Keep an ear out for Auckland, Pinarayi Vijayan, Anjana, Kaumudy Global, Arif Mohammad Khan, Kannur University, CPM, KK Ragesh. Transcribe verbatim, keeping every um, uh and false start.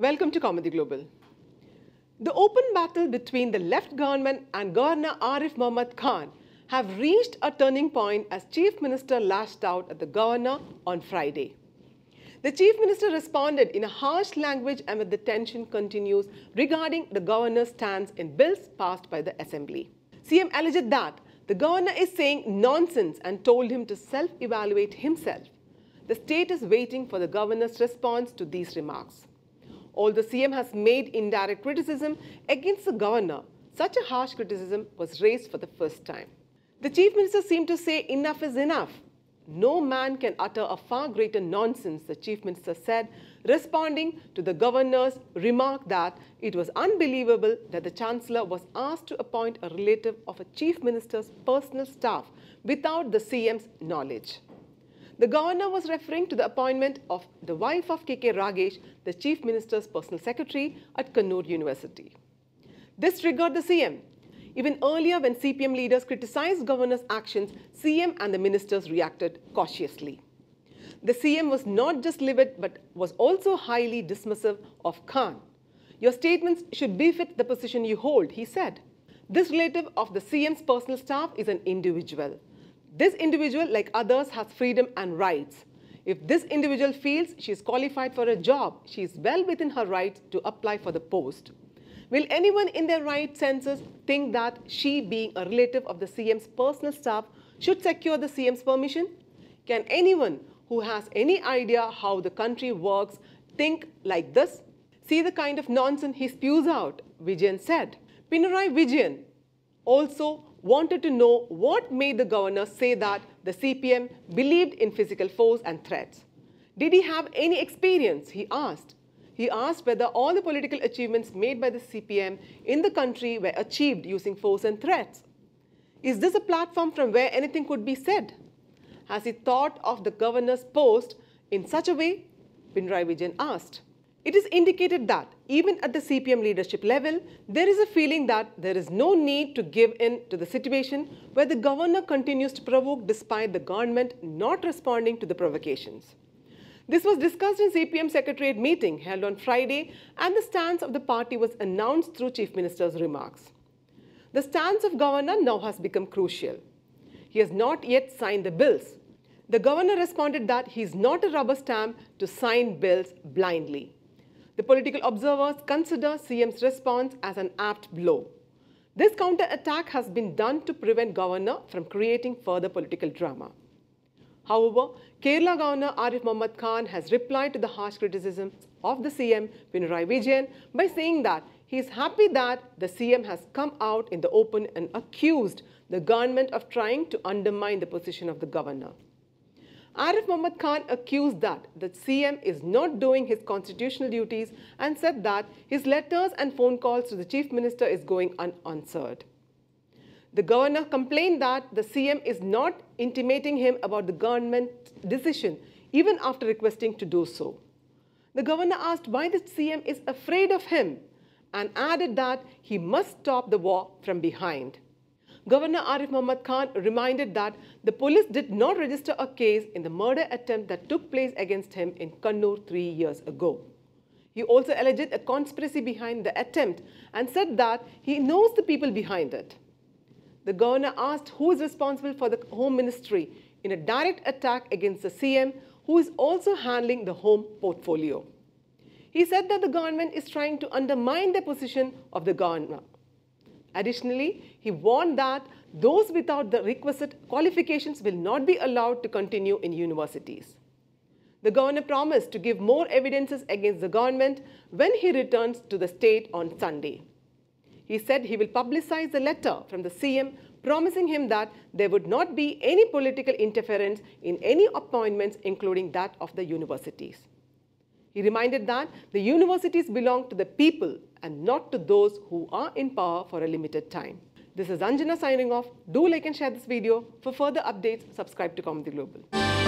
Welcome to Kaumudy Global. The open battle between the left government and Governor Arif Mohammad Khan have reached a turning point as Chief Minister lashed out at the Governor on Friday. The Chief Minister responded in a harsh language amid the tension continues regarding the Governor's stance in bills passed by the Assembly. C M alleged that the Governor is saying nonsense and told him to self-evaluate himself. The state is waiting for the Governor's response to these remarks. Although C M has made indirect criticism against the Governor, such a harsh criticism was raised for the first time. The Chief Minister seemed to say enough is enough. No man can utter a far greater nonsense, the Chief Minister said, responding to the Governor's remark that it was unbelievable that the Chancellor was asked to appoint a relative of a Chief Minister's personal staff without the C M's knowledge. The Governor was referring to the appointment of the wife of K K Ragesh, the Chief Minister's personal secretary at Kannur University. This triggered the C M. Even earlier, when C P M leaders criticised Governor's actions, C M and the ministers reacted cautiously. The C M was not just livid but was also highly dismissive of Khan. "Your statements should befit the position you hold," he said. This relative of the C M's personal staff is an individual. This individual, like others, has freedom and rights. If this individual feels she is qualified for a job, she is well within her rights to apply for the post. Will anyone in their right senses think that she, being a relative of the C M's personal staff, should secure the C M's permission? Can anyone who has any idea how the country works think like this? "See the kind of nonsense he spews out," Vijayan said. Pinarayi Vijayan also wanted to know what made the Governor say that the C P M believed in physical force and threats. "Did he have any experience?" he asked. He asked whether all the political achievements made by the C P M in the country were achieved using force and threats. Is this a platform from where anything could be said? Has he thought of the Governor's post in such a way? Pinarayi Vijayan asked. It is indicated that even at the C P M leadership level, there is a feeling that there is no need to give in to the situation where the Governor continues to provoke despite the government not responding to the provocations. This was discussed in C P M Secretariat meeting held on Friday, and the stance of the party was announced through Chief Minister's remarks. The stance of Governor now has become crucial. He has not yet signed the bills. The Governor responded that he is not a rubber stamp to sign bills blindly. The political observers consider C M's response as an apt blow. This counter-attack has been done to prevent Governor from creating further political drama. However, Kerala Governor Arif Mohammad Khan has replied to the harsh criticism of the C M, Pinarayi Vijayan, by saying that he is happy that the C M has come out in the open and accused the government of trying to undermine the position of the Governor. Arif Mohammad Khan accused that the C M is not doing his constitutional duties and said that his letters and phone calls to the Chief Minister is going unanswered. The Governor complained that the C M is not intimating him about the government's decision even after requesting to do so. The Governor asked why the C M is afraid of him and added that he must stop the war from behind. Governor Arif Mohammad Khan reminded that the police did not register a case in the murder attempt that took place against him in Kannur three years ago. He also alleged a conspiracy behind the attempt and said that he knows the people behind it. The Governor asked who is responsible for the Home Ministry in a direct attack against the C M, who is also handling the Home portfolio. He said that the government is trying to undermine the position of the Governor. Additionally, he warned that those without the requisite qualifications will not be allowed to continue in universities. The Governor promised to give more evidences against the government when he returns to the state on Sunday. He said he will publicize the letter from the C M promising him that there would not be any political interference in any appointments, including that of the universities. He reminded that the universities belong to the people and not to those who are in power for a limited time. This is Anjana signing off. Do like and share this video. For further updates, subscribe to Kaumudy Global.